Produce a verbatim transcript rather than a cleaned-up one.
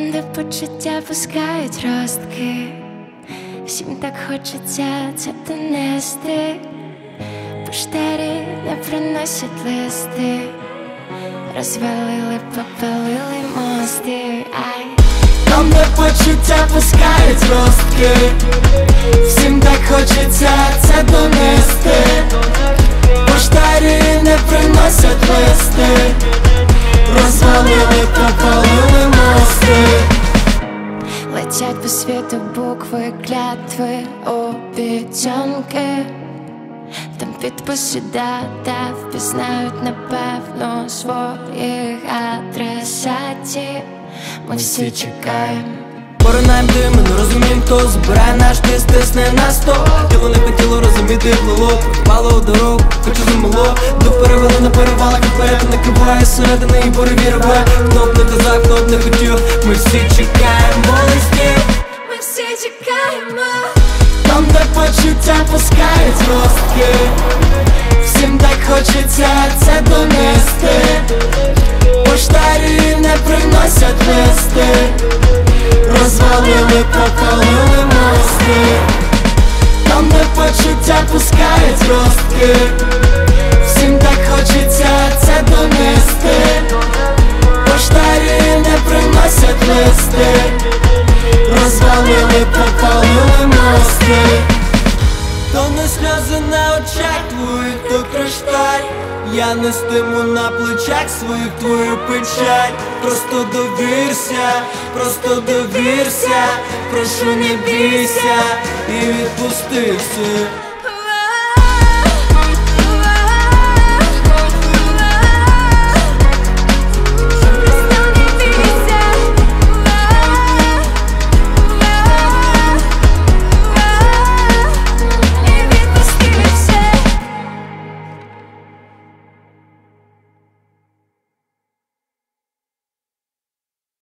Там, де почуття пускають ростки, всім так хочеться це донести. Поштарі не приносять листи, розвалили, попалили мости. Там, де почуття пускають ростки, всім так хочеться це донести. Поштарі не приносять листи, розвалили, попалили мости. Летять по світу букви, клятви, обіцянки. Там підписи, дата, впізнають, напевно, своїх адресатів. Ми всі чекаємо. Поринаєм дим, не розумієм, хто збирає наш тиск, тисне на сто. Тіло не хотіло розуміти, плило, пропало у дорогу, хоч і замило. Дух перевели на перевалах, відплети не криває, середини і борові рве. Хто б не казав, хто б не хотів, ми всі чекаємо листів. Ми всі чекаємо. Там, де почуття пускають ростки, всім так хочеться це донести. Поштарі не приносять листи, розвалили, попалили мости. Там, де почуття пускають ростки, всім так хочеться це донести. Поштарі не приносять листи, розвалили, попалили мости. То не сльози на очах твоїх, то кришталь. Я нестиму на плечах своїх твою печаль. Просто довірся, просто довірся, прошу не бійся і відпусти все.